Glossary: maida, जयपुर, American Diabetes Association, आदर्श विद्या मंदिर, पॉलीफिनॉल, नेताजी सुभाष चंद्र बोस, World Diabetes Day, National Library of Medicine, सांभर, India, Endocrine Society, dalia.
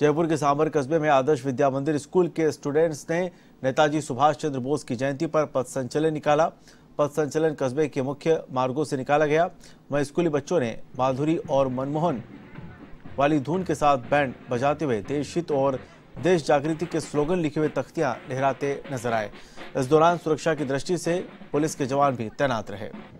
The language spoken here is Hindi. जयपुर के सांभर कस्बे में आदर्श विद्या मंदिर स्कूल के स्टूडेंट्स ने नेताजी सुभाष चंद्र बोस की जयंती पर पथ संचलन निकाला। पथ संचलन कस्बे के मुख्य मार्गों से निकाला गया। वहीं स्कूली बच्चों ने माधुरी और मनमोहन वाली धुन के साथ बैंड बजाते हुए देश हित और देश जागृति के स्लोगन लिखे हुए तख्तियां लहराते नजर आए। इस दौरान सुरक्षा की दृष्टि से पुलिस के जवान भी तैनात रहे।